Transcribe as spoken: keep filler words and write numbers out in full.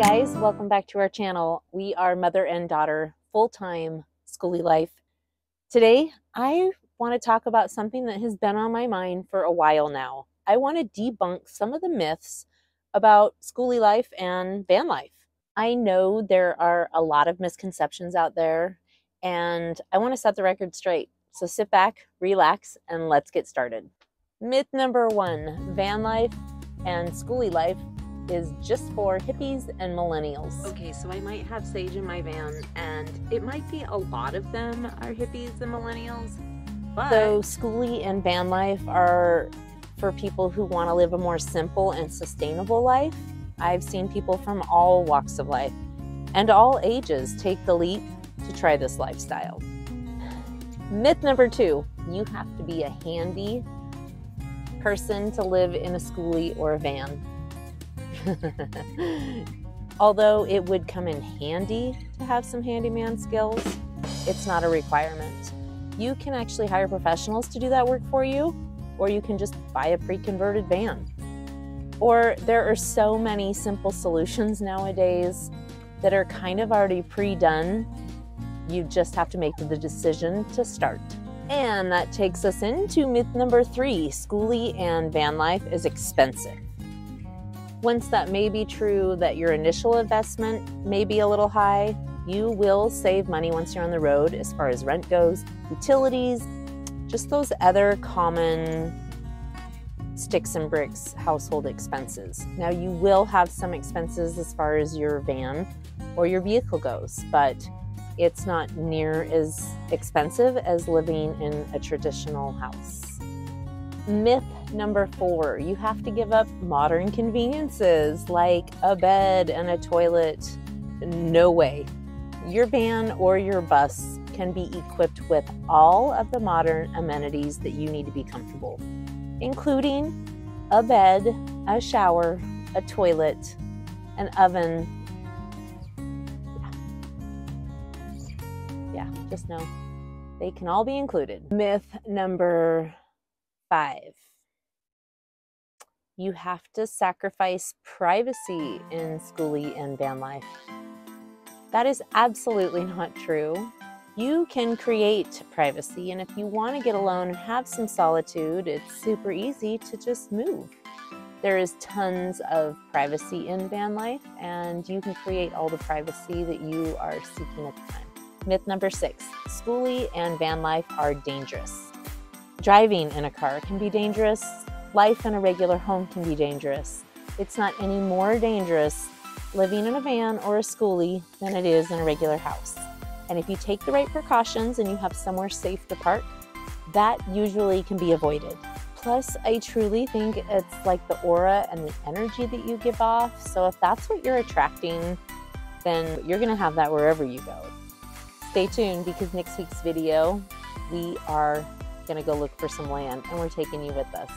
guys, welcome back to our channel. We are mother and daughter, full-time Skoolie life. Today, I want to talk about something that has been on my mind for a while now. I want to debunk some of the myths about Skoolie life and van life. I know there are a lot of misconceptions out there, and I want to set the record straight. So sit back, relax, and let's get started. Myth number one, van life and Skoolie life is just for hippies and millennials. Okay, so I might have Sage in my van, and it might be a lot of them are hippies and millennials, but... So Skoolie and van life are for people who want to live a more simple and sustainable life. I've seen people from all walks of life and all ages take the leap to try this lifestyle. Myth number two, you have to be a handy person to live in a Skoolie or a van. Although it would come in handy to have some handyman skills, it's not a requirement. You can actually hire professionals to do that work for you, or you can just buy a pre-converted van. Or there are so many simple solutions nowadays that are kind of already pre-done. You just have to make the decision to start. And that takes us into myth number three, Skoolie and van life is expensive. Once that may be true that your initial investment may be a little high, you will save money once you're on the road as far as rent goes, utilities, just those other common sticks and bricks household expenses. Now you will have some expenses as far as your van or your vehicle goes, but it's not near as expensive as living in a traditional house. Myth number four, you have to give up modern conveniences like a bed and a toilet. No way. Your van or your bus can be equipped with all of the modern amenities that you need to be comfortable, including a bed, a shower, a toilet, an oven. Yeah, just know they can all be included. Myth number five. You have to sacrifice privacy in Skoolie and van life. That is absolutely not true. You can create privacy, and if you want to get alone and have some solitude, it's super easy to just move. There is tons of privacy in van life, and you can create all the privacy that you are seeking at the time. Myth number six, Skoolie and van life are dangerous. Driving in a car can be dangerous. Life in a regular home can be dangerous. It's not any more dangerous living in a van or a Skoolie than it is in a regular house. And if you take the right precautions and you have somewhere safe to park, that usually can be avoided. Plus, I truly think it's like the aura and the energy that you give off. So if that's what you're attracting, then you're gonna have that wherever you go. Stay tuned, because next week's video, we are gonna go look for some land and we're taking you with us.